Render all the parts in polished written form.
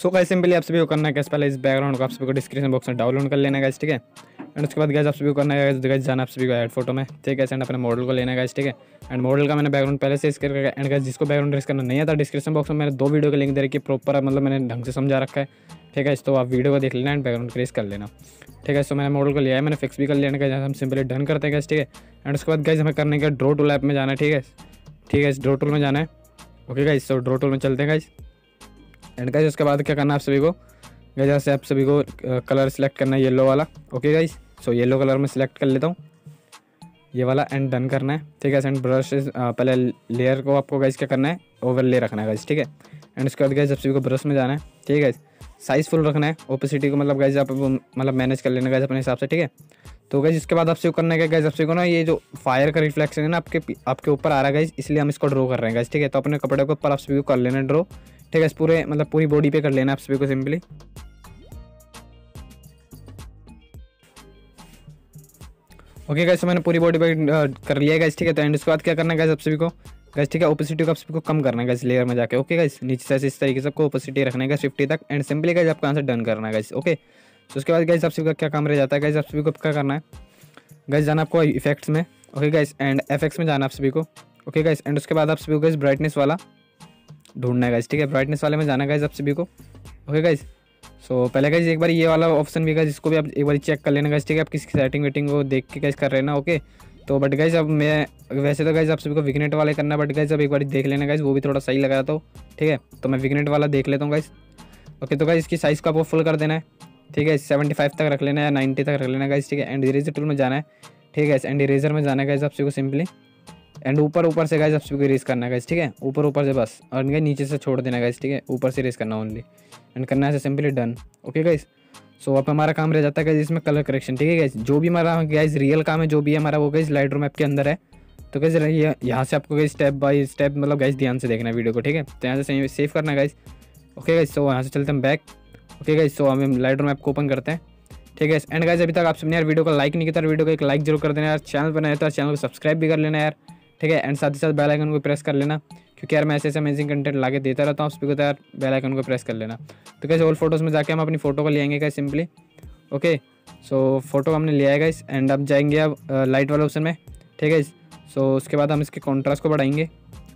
So guys simply आप सभी को करना है गाइस पहले इस बैकग्राउंड को आप सभी को डिस्क्रिप्शन बॉक्स में डाउनलोड कर लेना गाइस, ठीक है। एंड उसके बाद गाइस आप सभी को करना है गाइस जाना आप सभी को ऐड फोटो में, ठीक है। एंड अपने मॉडल को लेना गाइस, ठीक है। एंड मॉडल का मैंने बैकग्राउंड पहले से इसके एंड गाइस जिसको बैकग्राउंड रेस करना नहीं आता डिस्क्रिप्शन बॉक्स में मैंने दो वीडियो के लिंक दे रखी प्रॉपर, मतलब मैंने ढंग से समझा रखा है, ठीक है। तो आप वीडियो को देख लेना एंड बैकग्राउंड रेस कर लेना, ठीक है। सो मैंने मॉडल को लिया है, मैंने फिक्स भी कर लिया है, हम सिंपली डन करते हैं गाइस, ठीक है। एंड उसके बाद गाइस हमें करने का ड्रॉ टूल ऐप में जाना है, ठीक है, ठीक है। इस ड्रॉ टूल में जाना है, ओके गाइस। तो ड्रॉ टूल में चलते हैं गाइस। एंड गाइस उसके बाद क्या करना है आप सभी को गाइस, यहाँ से आप सभी को कलर सिलेक्ट करना है येलो वाला, okay guys. So yellow colour में सिलेक्ट कर लेता हूँ ये वाला एंड डन करना है, ठीक है। एंड ब्रश पहले लेयर को आपको गाइस क्या करना है ओवर ले रखना है गाइस, ठीक है। एंड उसके बाद गाइस आप सभी को ब्रश में जाना है, ठीक है। साइज़ फुल रखना है, ओपेसिटी को मतलब गाइस आप मतलब मैनेज कर लेना गाइस अपने हिसाब से, ठीक है। तो गाइस इसके बाद आपसे करना है गाइस आपसे को ना ये जो फायर का रिफ्लेक्शन है ना आपके ऊपर आ रहा है गाइस, इसलिए हम इसको ड्रॉ कर रहे हैं गाइस, ठीक है। तो अपने कपड़े के ऊपर आप सभी को कर लेना ड्रॉ, ठीक है। पूरे मतलब पूरी बॉडी पे कर लेना आप सभी को सिंपली, ओके गाइस। मैंने पूरी बॉडी पे कर लिया गाइस, ठीक है। तो एंड उसके बाद क्या करना है गाइस आप सभी को गाइस, ठीक है, ओपेसिटी को आप सभी को कम करना है गाइस लेयर में जाके, ओके गाइस। नीचे से इस तरीके से आपको ओपेसिटी रखना है गाइस 50 तक एंड सिंपली गाइस आपका आंसर डन करना है गाइस, ओके। तो उसके बाद गाइस आप सभी का क्या काम रह जाता है गाइस, आप सभी को क्या करना है गाइस जाना आपको इफेक्ट्स में, ओके गाइस। एंड एफेक्ट्स में जाना आप सभी को, ओके गाइस। एंड उसके बाद आप सभी को गाइस ब्राइटनेस वाला ढूंढना है गाइस, ठीक है। ब्राइटनेस वाले में जाना गाइस आप सभी को, ओके गाइस। सो पहले गाइस एक बार ये वाला ऑप्शन भी गाइस इसको भी आप एक बार चेक कर लेना गाइस, ठीक है। आप किसी सेटिंग वेटिंग को देख के गाइस कर रहे ना, ओके। तो बट गाइस अब मैं वैसे तो गाइस आप सभी को विग्नेट वाले करना, बट गाइस अब एक बार देख लेना गाइस वो भी थोड़ा सही लग रहा था, ठीक है। तो मैं विग्नेट वाला देख लेता हूँ गाइस, ओके। तो गाइस इसकी साइज़ को आपको फुल कर देना है, ठीक है। 75 तक रख लेना है या 90 तक रख लेना है गाइस, ठीक है। एंड इरेजर टूल में जाना है, ठीक है। एंड इरेजर में जाना है गाइस आप सभी को सिंपली एंड ऊपर ऊपर से गाइस आप सभी को इरेज करना है गाइस, ठीक है। ऊपर ऊपर से बस और नीचे से छोड़ देना गाइस, ठीक है। ऊपर से इरेज करना ओनली एंड करना है simply done, okay guys. So अब हमारा काम रह जाता है गाइस इसमें कलर करेक्शन, ठीक है गाइस। जो भी हमारा गाइस रियल काम है जो भी है हमारा वो गाइस लाइटरूम ऐप के अंदर है। तो गाइस यहाँ से आपको गाइस स्टेप बाय स्टेप मतलब गाइस ध्यान से देखना है वीडियो को, ठीक है। तो यहाँ से सेव करना है गाइस, ओके गाइस। तो यहाँ से चलते हैं बैक, ओके गाइस। तो हम लाइटरूम ऐप को ओपन करते हैं, ठीक है। एंड गाइस अभी तक आप सबने यार वीडियो को लाइक नहीं किया तो वीडियो को एक लाइक जरूर कर देना यार, चैनल पर नया है तो चैनल को सब्सक्राइब भी कर लेना यार, ठीक है। एंड साथ ही साथ बेल आइकन को प्रेस कर लेना क्योंकि यार मैं ऐसे ऐसे अमेजिंग कंटेंट लाके देता रहता हूँ, आप सभी को यार बेल आइकन को प्रेस कर लेना। तो गाइस ऑल फोटोज़ में जाके हम अपनी फ़ोटो को ले आएंगे guys simply, okay. So photo हमने लिया है गाइस एंड अब जाएंगे अब लाइट वाले ऑप्शन में, ठीक है। सो उसके बाद हम इसके कॉन्ट्रास्ट को बढ़ाएंगे,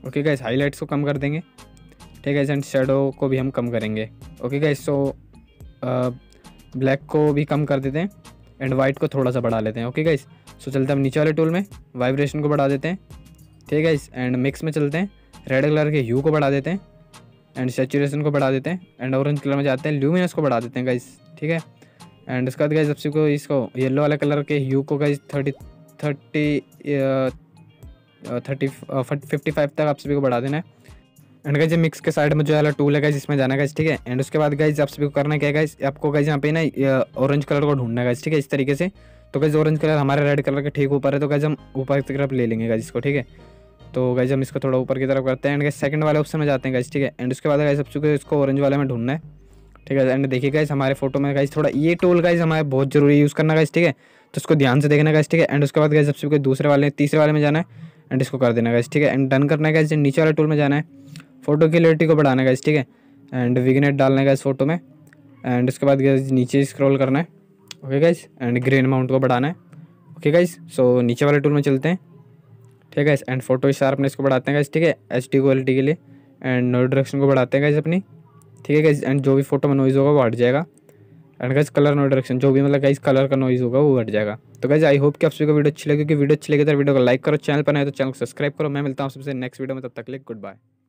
ओके गाइस। हाईलाइट्स को कम कर देंगे, ठीक है। एंड शेडो को भी हम कम करेंगे, ओके गाइस। सो ब्लैक को भी कम कर देते हैं एंड वाइट को थोड़ा सा बढ़ा लेते हैं, ओके गाइस। सो चलते हैं हम नीचे वाले टूल में, वाइब्रेशन को बढ़ा देते हैं, ठीक है। एंड मिक्स में चलते हैं, रेड कलर के ह्यू को बढ़ा देते हैं एंड सैचुरेशन को बढ़ा देते हैं एंड ऑरेंज कलर में जाते हैं ल्यूमिनस को बढ़ा देते हैं गाइस, ठीक है। एंड उसके बाद गाइस आपसे को इसको येलो वाले कलर के ह्यू को गाइस 55 तक आप सभी को बढ़ा देना है। एंड गाइस ये मिक्स के साइड में जो वाला टूल है गाइस इसमें जाना है गाइस, ठीक है। एंड उसके बाद गाइस आप सभी को करना क्या है गाइस, आपको गाइस यहाँ पे ना ऑरेंज कलर को ढूंढना है गाइस, ठीक है, इस तरीके से। तो गाइस ऑरेंज कलर हमारे रेड कलर के ठीक ऊपर है तो गाइस हम ऊपर की तरफ ले लेंगे गाइस इसको, ठीक है। तो गाइस हम इसको थोड़ा ऊपर की तरफ करते हैं एंड गाइस सेकंड वाले ऑप्शन में जाते हैं गाइस, ठीक है। एंड उसके बाद गाइस सबसे को इसको ऑरेंज वाले में ढूंढना है, ठीक है। एंड देखिए गाइस हमारे फोटो में गाइस थोड़ा ये टूल गाइस हमारे बहुत जरूरी यूज़ करना गाइस, ठीक है। तो इसको ध्यान से देखना गाइस, ठीक है। एंड उसके बाद गाइस सबसे को दूसरे वाले तीसरे वाले में जाना है एंड इसको कर देना गाइस, ठीक है। एंड डन करना है गाइस। नीचे वाले टूल में जाना है, फोटो की क्लैरिटी को बढ़ाना है गाइस, ठीक है। एंड विग्नेट डालना है गाइस फोटो में एंड उसके बाद गाइस नीचे स्क्रॉल करना है, okay guys. And grain amount को बढ़ाना है, ओके गाइस। सो नीचे वाले टूल में चलते हैं, ठीक है। एंड फोटो शार्पनेस को बढ़ाते हैं गाइस, ठीक है, एचडी क्वालिटी के लिए। एंड नॉइज रिडक्शन को बढ़ाते हैं गाइस अपनी, ठीक है गाइस। एंड जो भी फोटो में नॉइज होगा वो हट जाएगा and guys colour noise reduction जो भी मतलब गाइस कलर का नॉइज होगा वो हट जाएगा। तो गाइस आई होप कि आप सभी को वीडियो अच्छी लगी, क्योंकि वीडियो अच्छी लगी तो वीडियो को लाइक करो, चैनल पर नए तो चैनल को सब्सक्राइब करो। मैं मिलता हूँ सबसे नेक्स्ट वीडियो में, तब तक के लिए गुड बाय।